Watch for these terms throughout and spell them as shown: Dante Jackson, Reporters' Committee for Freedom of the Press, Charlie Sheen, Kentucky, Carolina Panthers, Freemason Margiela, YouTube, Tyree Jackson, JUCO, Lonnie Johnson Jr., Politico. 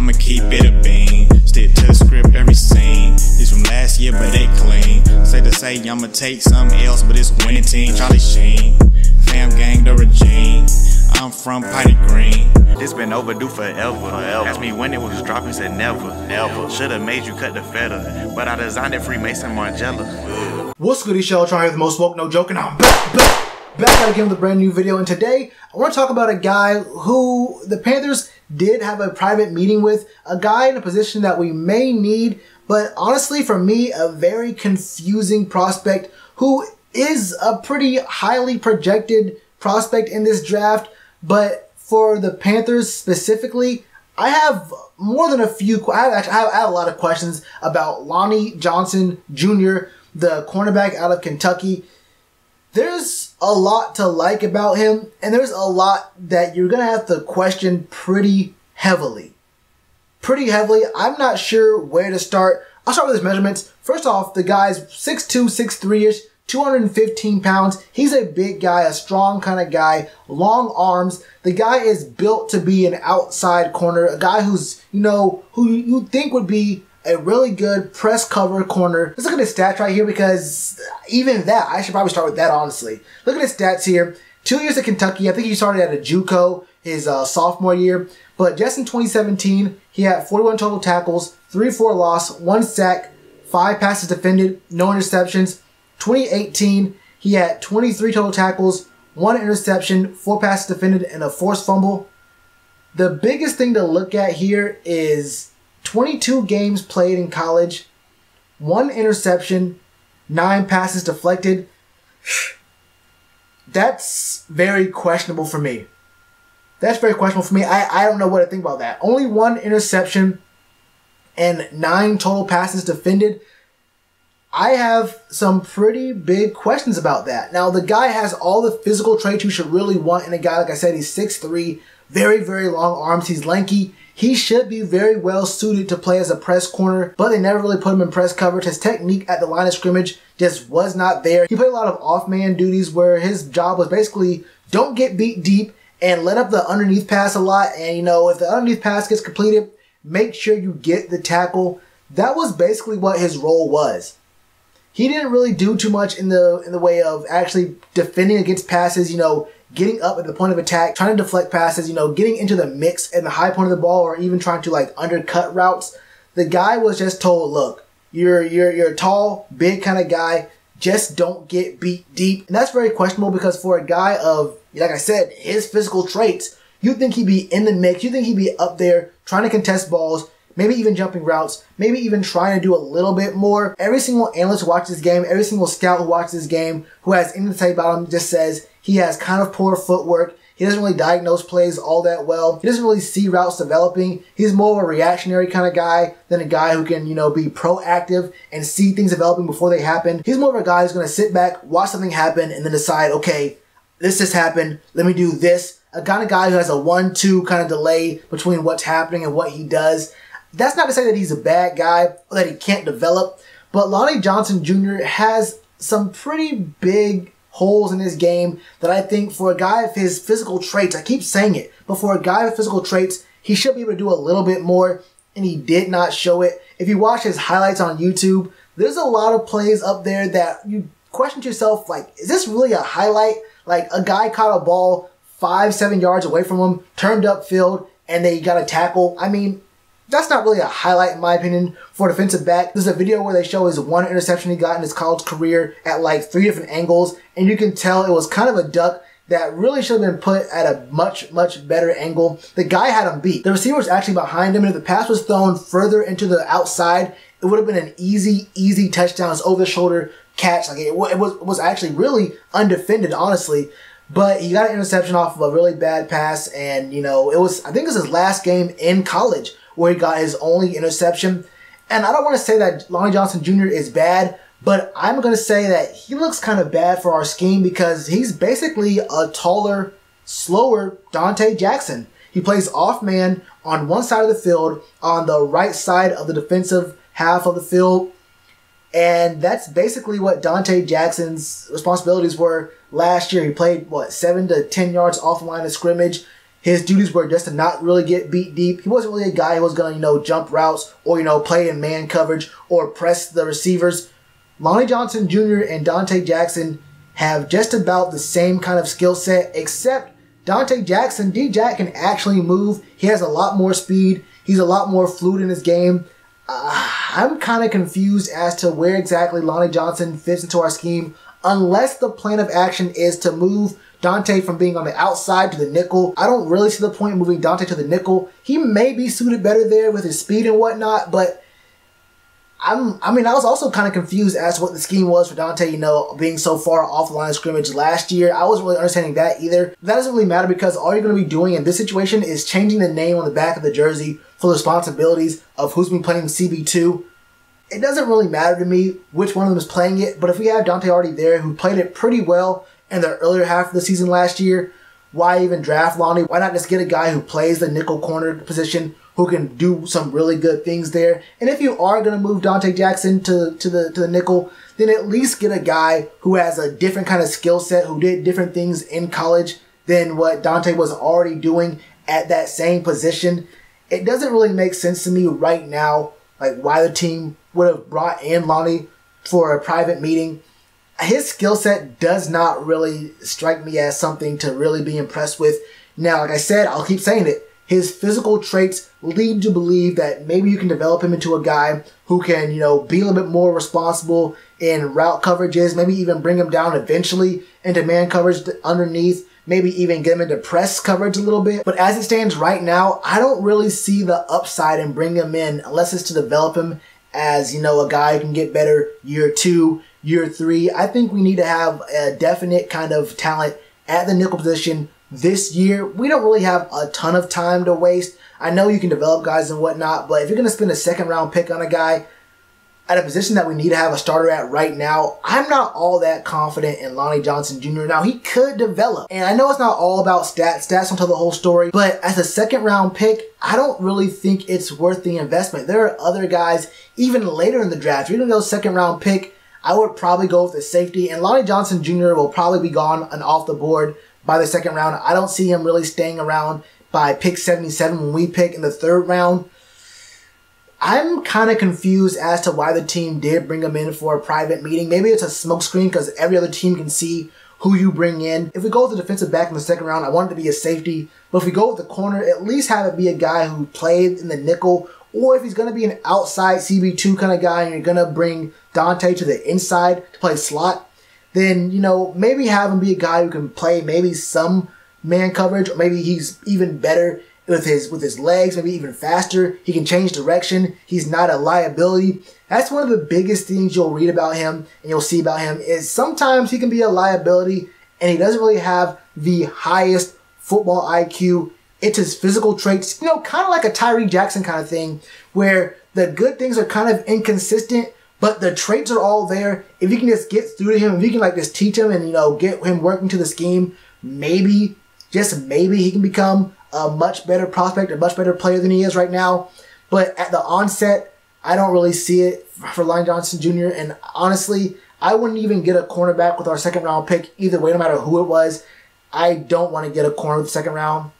I'ma keep it a bean, stick to the script every scene. These from last year, but they clean. Say to say, I'ma take something else, but it's a winning team. Charlie Sheen, fam gang, the regime. I'm from Potty Green. This been overdue forever. Asked me when it was dropping, said never. Should've made you cut the feather, but I designed it Freemason Margiela. What's goody, y'all? Trying to have the most woke, no joking. I'm back again with a brand new video, and today I want to talk about a guy who the Panthers did have a private meeting with, a guy in a position that we may need, but honestly for me a very confusing prospect who is a pretty highly projected prospect in this draft. But for the Panthers specifically, I have more than a few, I have a lot of questions about Lonnie Johnson Jr., the cornerback out of Kentucky. There's a lot to like about him, and there's a lot that you're going to have to question pretty heavily. I'm not sure where to start. I'll start with his measurements. First off, the guy's 6'2", 6'3-ish, 215 pounds. He's a big guy, a strong kind of guy, long arms. The guy is built to be an outside corner, a guy who's, you know, who you think would be a really good press cover corner. Let's look at his stats right here, because even that, I should probably start with that, honestly. Look at his stats here. 2 years at Kentucky. I think he started at a JUCO his sophomore year. But just in 2017, he had 41 total tackles, 3-4 loss, 1 sack, 5 passes defended, no interceptions. 2018, he had 23 total tackles, 1 interception, 4 passes defended, and a forced fumble. The biggest thing to look at here is 22 games played in college, 1 interception, 9 passes deflected. That's very questionable for me. I don't know what to think about that. Only 1 interception and 9 total passes defended. I have some pretty big questions about that. Now, the guy has all the physical traits you should really want in a guy. Like I said, he's 6'3", very, very long arms. He's lanky. He should be very well suited to play as a press corner, but they never really put him in press coverage. His technique at the line of scrimmage just was not there. He played a lot of off-man duties where his job was basically don't get beat deep and let up the underneath pass a lot. And, you know, if the underneath pass gets completed, make sure you get the tackle. That was basically what his role was. He didn't really do too much in the way of actually defending against passes, you know, getting up at the point of attack, trying to deflect passes, you know, getting into the mix and the high point of the ball, or even trying to like undercut routes. The guy was just told, look, you're a tall, big kind of guy. Just don't get beat deep. And that's very questionable, because for a guy of, like I said, his physical traits, you'd think he'd be in the mix. You'd think he'd be up there trying to contest balls, maybe even jumping routes, maybe even trying to do a little bit more. Every single analyst who watches this game, every single scout who watches this game, who has anything to say about him, just says he has kind of poor footwork. He doesn't really diagnose plays all that well. He doesn't really see routes developing. He's more of a reactionary kind of guy than a guy who can, you know, be proactive and see things developing before they happen. He's more of a guy who's going to sit back, watch something happen, and then decide, okay, this just happened. Let me do this. A kind of guy who has a 1-2 kind of delay between what's happening and what he does. That's not to say that he's a bad guy or that he can't develop, but Lonnie Johnson Jr. has some pretty big holes in his game that I think for a guy of his physical traits, I keep saying it, but for a guy with physical traits, he should be able to do a little bit more, and he did not show it. If you watch his highlights on YouTube, there's a lot of plays up there that you question yourself, like, is this really a highlight? Like, a guy caught a ball 5-7 yards away from him, turned upfield, and they got a tackle. I mean, that's not really a highlight, in my opinion, for a defensive back. There's a video where they show his 1 interception he got in his college career at like 3 different angles, and you can tell it was kind of a duck that really should have been put at a much, much better angle. The guy had him beat. The receiver was actually behind him, and if the pass was thrown further into the outside, it would have been an easy, easy touchdown. It's over the shoulder catch. Like, it was actually really undefended, honestly. But he got an interception off of a really bad pass, and, you know, I think it was his last game in college where he got his only interception. And I don't want to say that Lonnie Johnson Jr. is bad, but I'm going to say that he looks kind of bad for our scheme, because he's basically a taller, slower Dante Jackson. He plays off man on one side of the field, on the right side of the defensive half of the field. And that's basically what Dante Jackson's responsibilities were last year. He played, what, 7 to 10 yards off the line of scrimmage. His duties were just to not really get beat deep. He wasn't really a guy who was going to, jump routes or, play in man coverage or press the receivers. Lonnie Johnson Jr. and Dante Jackson have just about the same kind of skill set, except Dante Jackson, D-Jack, can actually move. He has a lot more speed. He's a lot more fluid in his game. I'm kind of confused as to where exactly Lonnie Johnson fits into our scheme, unless the plan of action is to move Dante from being on the outside to the nickel. I don't really see the point in moving Dante to the nickel. He may be suited better there with his speed and whatnot, but I was also kind of confused as to what the scheme was for Dante, being so far off the line of scrimmage last year. I wasn't really understanding that either. That doesn't really matter, because all you're going to be doing in this situation is changing the name on the back of the jersey for the responsibilities of who's been playing CB2. It doesn't really matter to me which one of them is playing it, but if we have Dante already there, who played it pretty well in the earlier half of the season last year, why even draft Lonnie? Why not just get a guy who plays the nickel corner position, who can do some really good things there? And if you are going to move Dante Jackson to the nickel, then at least get a guy who has a different kind of skill set, who did different things in college than what Dante was already doing at that same position. It doesn't really make sense to me right now, why the team would have brought in Lonnie for a private meeting. His skill set does not really strike me as something to really be impressed with. Now, like I said, I'll keep saying it. His physical traits lead to believe that maybe you can develop him into a guy who can, be a little bit more responsible in route coverages, maybe even bring him down eventually into man coverage underneath, maybe even get him into press coverage a little bit. But as it stands right now, I don't really see the upside in bringing him in unless it's to develop him as, a guy who can get better year two, year three. I think we need to have a definite kind of talent at the nickel position this year. We don't really have a ton of time to waste. I know you can develop guys and whatnot, but if you're going to spend a second round pick on a guy at a position that we need to have a starter at right now, I'm not all that confident in Lonnie Johnson Jr. Now, he could develop, and I know it's not all about stats. Stats don't tell the whole story, but as a second round pick, I don't really think it's worth the investment. There are other guys, even later in the draft, even though second round pick, I would probably go with the safety, and Lonnie Johnson Jr. will probably be gone and off the board by the second round. I don't see him really staying around by pick 77 when we pick in the third round. I'm kind of confused as to why the team did bring him in for a private meeting. Maybe it's a smokescreen because every other team can see who you bring in. If we go with the defensive back in the second round, I want it to be a safety. But if we go with the corner, at least have it be a guy who played in the nickel. Or if he's going to be an outside CB2 kind of guy and you're going to bring Dante to the inside to play slot, then, maybe have him be a guy who can play maybe some man coverage, or maybe he's even better with his legs, maybe even faster. He can change direction. He's not a liability. That's one of the biggest things you'll read about him and you'll see about him is sometimes he can be a liability and he doesn't really have the highest football IQ. It's his physical traits, kind of like a Tyree Jackson kind of thing, where the good things are kind of inconsistent, but the traits are all there. If you can just get through to him, if you can just teach him and, get him working to the scheme, maybe, just maybe, he can become a much better prospect, a much better player than he is right now. But at the onset, I don't really see it for Lonnie Johnson Jr. And honestly, I wouldn't even get a cornerback with our second round pick either way, no matter who it was. I don't want to get a corner with the second round.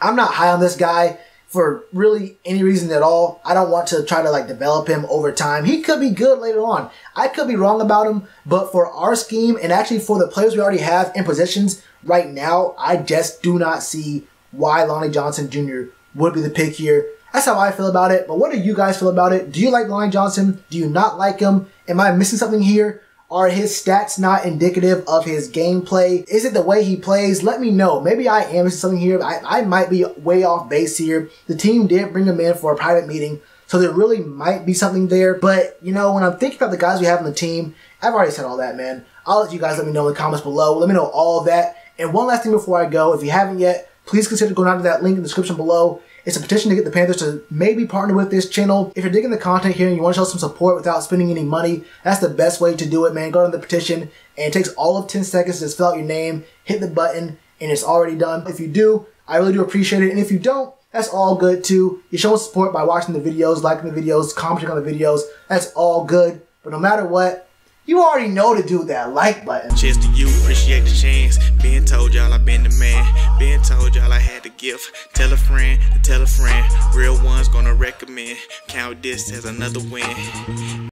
I'm not high on this guy for really any reason at all. I don't want to try to develop him over time. He could be good later on. I could be wrong about him, but for our scheme and actually for the players we already have in positions right now, I just do not see why Lonnie Johnson Jr. would be the pick here. That's how I feel about it, but what do you guys feel about it? Do you like Lonnie Johnson? Do you not like him? Am I missing something here? Are his stats not indicative of his gameplay? Is it the way he plays? Let me know. Maybe I am missing something here. I might be way off base here. The team did bring him in for a private meeting, so there really might be something there. But, when I'm thinking about the guys we have on the team, I've already said all that, man. I'll let you guys let me know in the comments below. Let me know all of that. And one last thing before I go, if you haven't yet, please consider going down to that link in the description below. It's a petition to get the Panthers to maybe partner with this channel. If you're digging the content here and you want to show some support without spending any money, that's the best way to do it, man. Go down to the petition, and it takes all of 10 seconds to just fill out your name, hit the button, and it's already done. If you do, I really do appreciate it. And if you don't, that's all good too. You're showing support by watching the videos, liking the videos, commenting on the videos. That's all good. But no matter what, You already know to do that like button. Cheers to you, appreciate the chance. Been told y'all I been the man. Been told y'all I had the gift. Tell a friend to tell a friend. Real ones gonna recommend. Count this as another win.